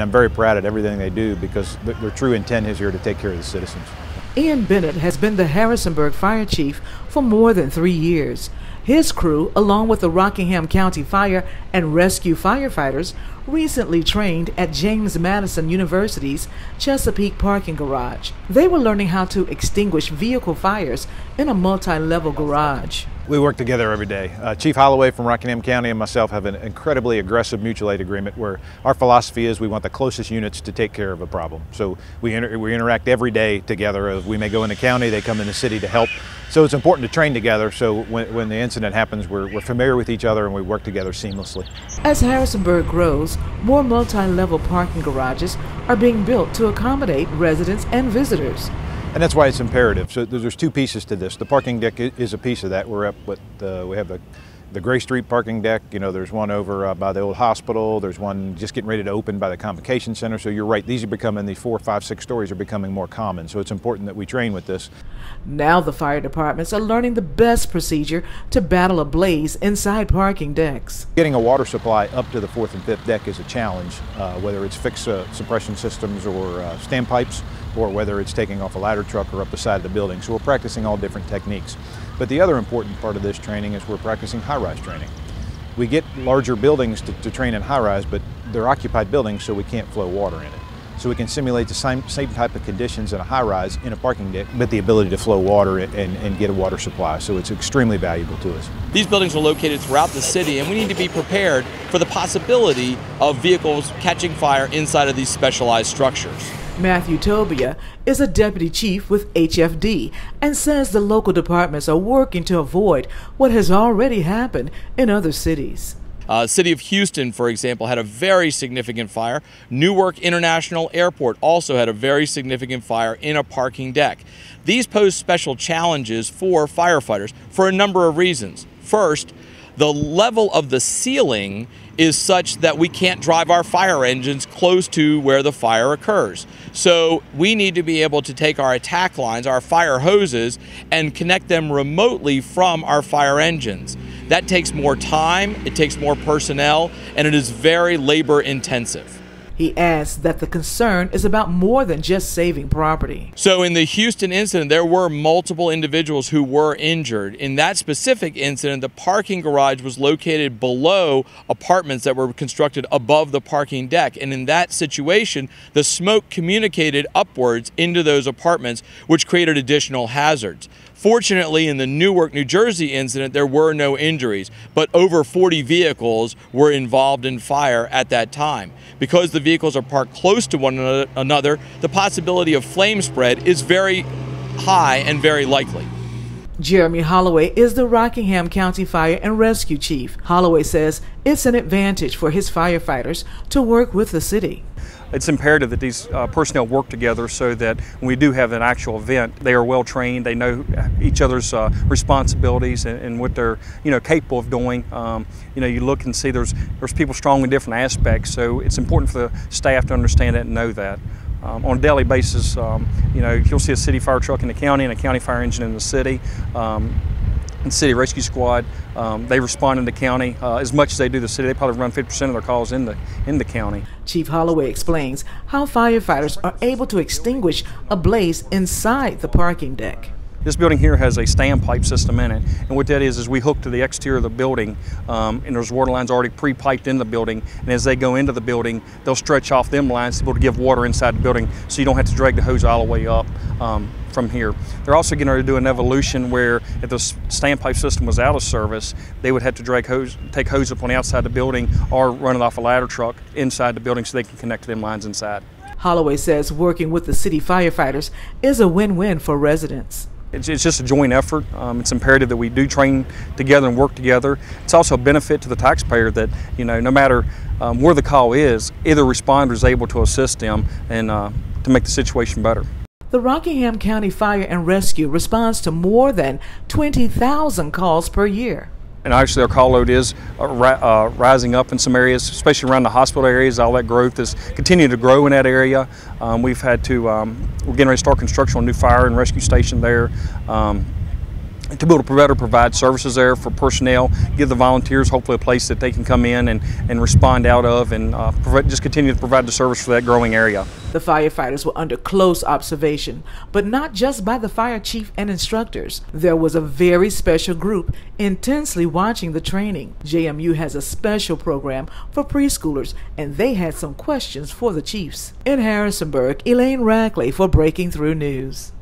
I'm very proud of everything they do because their true intent is here to take care of the citizens. Ian Bennett has been the Harrisonburg Fire Chief for more than 3 years. His crew, along with the Rockingham County Fire and Rescue firefighters, recently trained at James Madison University's Chesapeake Parking Garage. They were learning how to extinguish vehicle fires in a multi-level garage. We work together every day. Chief Holloway from Rockingham County and myself have an incredibly aggressive mutual aid agreement where our philosophy is we want the closest units to take care of a problem. So we interact every day together. We may go in the county, they come in the city to help. So it's important to train together so when the incident happens, we're familiar with each other and we work together seamlessly. As Harrisonburg grows, more multi-level parking garages are being built to accommodate residents and visitors. And that's why it's imperative. So there's two pieces to this. The parking deck is a piece of that. We're up with, we have the Gray Street parking deck. You know, there's one over by the old hospital. There's one just getting ready to open by the Convocation Center. So you're right, these are becoming, these 4, 5, 6 stories are becoming more common. So it's important that we train with this. Now the fire departments are learning the best procedure to battle a blaze inside parking decks. Getting a water supply up to the 4th and 5th deck is a challenge, whether it's fixed suppression systems or standpipes, or whether it's taking off a ladder truck or up the side of the building. So we're practicing all different techniques. But the other important part of this training is we're practicing high-rise training. We get larger buildings to train in high-rise, but they're occupied buildings so we can't flow water in it. So we can simulate the same type of conditions in a high-rise in a parking deck, but the ability to flow water and get a water supply. So it's extremely valuable to us. These buildings are located throughout the city, and we need to be prepared for the possibility of vehicles catching fire inside of these specialized structures. Matthew Tobia is a deputy chief with HFD and says the local departments are working to avoid what has already happened in other cities. City of Houston, for example, had a very significant fire. Newark International Airport also had a very significant fire in a parking deck. These pose special challenges for firefighters for a number of reasons. First, the level of the ceiling is such that we can't drive our fire engines close to where the fire occurs. So we need to be able to take our attack lines, our fire hoses, and connect them remotely from our fire engines. That takes more time, it takes more personnel, and it is very labor intensive. He adds that the concern is about more than just saving property. So in the Houston incident, there were multiple individuals who were injured. In that specific incident, the parking garage was located below apartments that were constructed above the parking deck. And in that situation, the smoke communicated upwards into those apartments, which created additional hazards. Fortunately, in the Newark, New Jersey incident, there were no injuries, but over 40 vehicles were involved in fire at that time. Because the vehicles are parked close to one another, the possibility of flame spread is very high and very likely. Jeremy Holloway is the Rockingham County Fire and Rescue Chief. Holloway says it's an advantage for his firefighters to work with the city. It's imperative that these personnel work together so that when we do have an actual event, they are well trained, they know each other's responsibilities and what they're capable of doing. You know, you look and see there's people strong in different aspects, so it's important for the staff to understand that and know that. On a daily basis, you know, you'll see a city fire truck in the county and a county fire engine in the city. And city rescue squad, they respond in the county as much as they do the city. They probably run 50% of their calls in the county. Chief Holloway explains how firefighters are able to extinguish a blaze inside the parking deck. This building here has a standpipe system in it, and what that is we hook to the exterior of the building, and there's water lines already pre-piped in the building, and as they go into the building, they'll stretch off them lines to be able to give water inside the building so you don't have to drag the hose all the way up from here. They're also going to do an evolution where if the standpipe system was out of service, they would have to take hose up on the outside of the building or run it off a ladder truck inside the building so they can connect to them lines inside. Holloway says working with the city firefighters is a win-win for residents. It's just a joint effort. It's imperative that we do train together and work together. It's also a benefit to the taxpayer that, you know, no matter where the call is, either responder is able to assist them and to make the situation better. The Rockingham County Fire and Rescue responds to more than 20,000 calls per year. And obviously our call load is rising up in some areas, especially around the hospital areas. All that growth is continuing to grow in that area. We're getting ready to start construction on a new fire and rescue station there. to be able to better provide services there for personnel, give the volunteers hopefully a place that they can come in and respond out of, and just continue to provide the service for that growing area. The firefighters were under close observation, but not just by the fire chief and instructors. There was a very special group intensely watching the training. JMU has a special program for preschoolers, and they had some questions for the chiefs. In Harrisonburg, Elaine Rackley for Breaking Through News.